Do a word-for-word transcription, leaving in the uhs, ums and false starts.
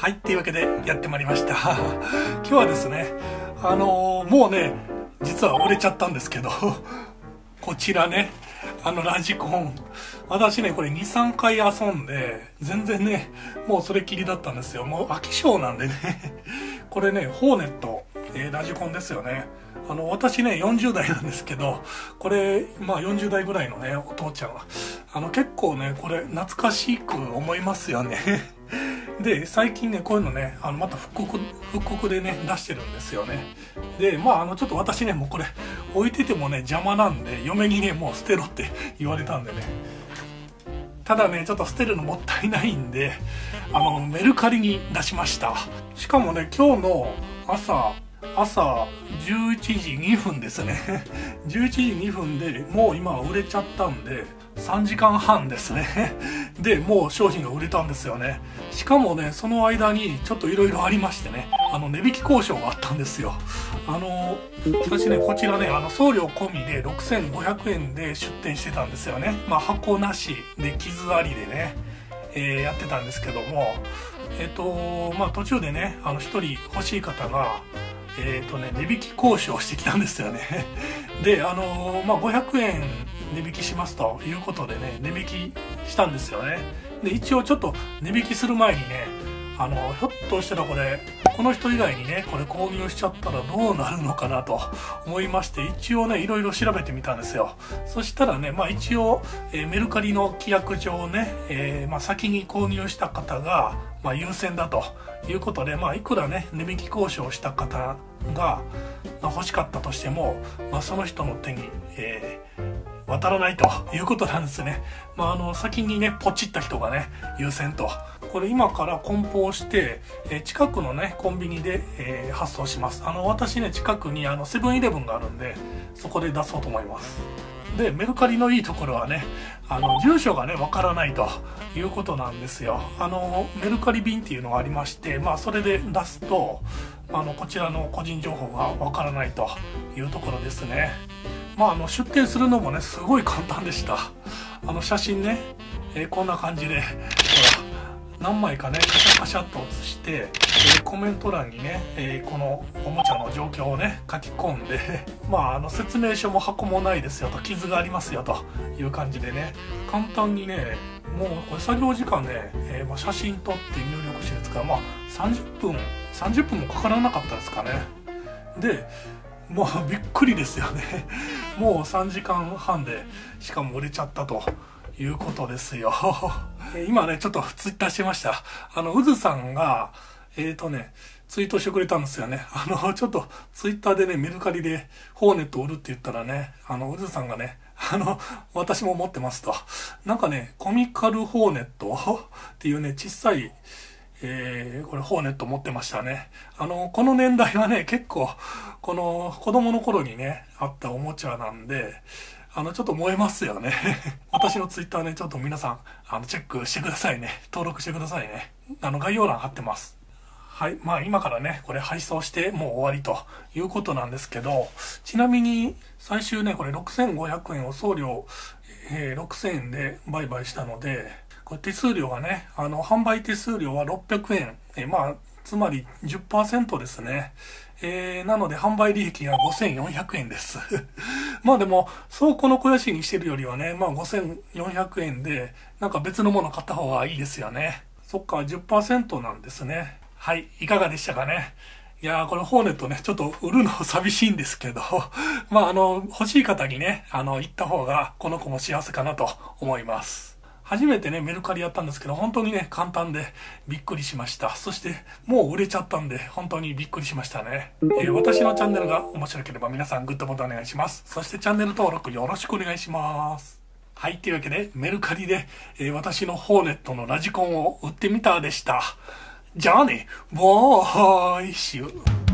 はい、っていうわけでやってまいりました。今日はですね、あのー、もうね、実は売れちゃったんですけど、こちらね、あのラジコン、私ね、これに、さんかい遊んで、全然ね、もうそれっきりだったんですよ。もう飽き性なんでね、これね、ホーネット、えー、ラジコンですよね。あの、私ね、よんじゅうだいなんですけど、これ、まあよんじゅうだいぐらいのね、お父ちゃんは、あの、結構ね、これ、懐かしく思いますよね。で、最近ね、こういうのね、あの、また復刻、復刻でね、出してるんですよね。で、まあ、あの、ちょっと私ね、もうこれ、置いててもね、邪魔なんで、嫁にね、もう捨てろって言われたんでね。ただね、ちょっと捨てるのもったいないんで、あの、メルカリに出しました。しかもね、今日の朝、朝じゅういちじにふんですね。じゅういちじにふんでもう今は売れちゃったんで、さんじかんはんですね。で、もう商品が売れたんですよね。しかもね、その間にちょっといろいろありましてね、あの、値引き交渉があったんですよ。あの、私ね、こちらね、あの、送料込みでろくせんごひゃくえんで出店してたんですよね。まあ、箱なしで傷ありでね、えー、やってたんですけども、えっと、まあ、途中でね、あの、ひとり欲しい方が、えーとね、値引き交渉してきたんですよね。で、あのー、まあ、ごひゃくえん値引きしますということでね、値引きしたんですよね。で、一応ちょっと値引きする前にね、あのー、ひょっとしたらこれ、この人以外にね、これ購入しちゃったらどうなるのかなと思いまして、一応ね、いろいろ調べてみたんですよ。そしたらね、まあ、一応、えー、メルカリの規約上ね、えー、まあ、先に購入した方が、まあ、優先だということで、まあ、いくらね、値引き交渉した方が欲しかったとしても、まあ、その人の手に、えー、渡らないということなんですね。まあ、あの、先にね、ポチった人がね、優先と。これ今から梱包して、えー、近くのね、コンビニで、えー、発送します。あの、私ね、近くにあの、セブンイレブンがあるんで、そこで出そうと思います。で、メルカリのいいところはね、あの、住所がね、わからないということなんですよ。あの、メルカリ便っていうのがありまして、まあ、それで出すと、あの、こちらの個人情報がわからないというところですね。まあ、あの、出店するのもね、すごい簡単でした。あの、写真ね、えー、こんな感じで、何枚かね、カシャカシャっと写して、えー、コメント欄にね、えー、このおもちゃの状況をね、書き込んで、まあ、あの、説明書も箱もないですよと、傷がありますよという感じでね、簡単にね、もうこれ作業時間ね、えー、まあ写真撮って入力してですから、まあ、さんじゅっぷん、さんじゅっぷんもかからなかったですかね。で、もうびっくりですよね。もうさんじかんはんで、しかも売れちゃったということですよ。今ね、ちょっとツイッターしてました。あの、うずさんが、えーとね、ツイートしてくれたんですよね。あの、ちょっとツイッターでね、メルカリでホーネット売るって言ったらね、あの、うずさんがね、あの、私も持ってますと。なんかね、コミカルホーネットっていうね、小さい、えー、これホーネット持ってましたね。あの、この年代はね、結構、この子供の頃にね、あったおもちゃなんで、あの、ちょっと燃えますよね。私のツイッターね、ちょっと皆さん、あの、チェックしてくださいね。登録してくださいね。あの、概要欄貼ってます。はい。まあ、今からね、これ配送して、もう終わりということなんですけど、ちなみに、最終ね、これろくせんごひゃくえんを送料、えー、ろくせんえんで売買したので、これ手数料がね、あの、販売手数料はろっぴゃくえん。えー、まあ、つまり じゅっパーセント ですね。えー、なので販売利益がごせんよんひゃくえんです。まあでも、倉庫の肥やしにしてるよりはね、まあごせんよんひゃくえんで、なんか別のもの買った方がいいですよね。そっか、じゅっパーセント なんですね。はい、いかがでしたかね。いやー、これホーネットね、ちょっと売るの寂しいんですけど、まああの、欲しい方にね、あの、行った方がこの子も幸せかなと思います。初めてね、メルカリやったんですけど、本当にね、簡単でびっくりしました。そして、もう売れちゃったんで、本当にびっくりしましたね。えー、私のチャンネルが面白ければ皆さんグッドボタンお願いします。そしてチャンネル登録よろしくお願いします。はい、というわけで、メルカリで、えー、私のホーネットのラジコンを売ってみたでした。じゃあね、バーイ、シュー。